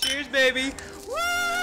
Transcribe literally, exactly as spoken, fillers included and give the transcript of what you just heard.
Cheers, baby. Woo!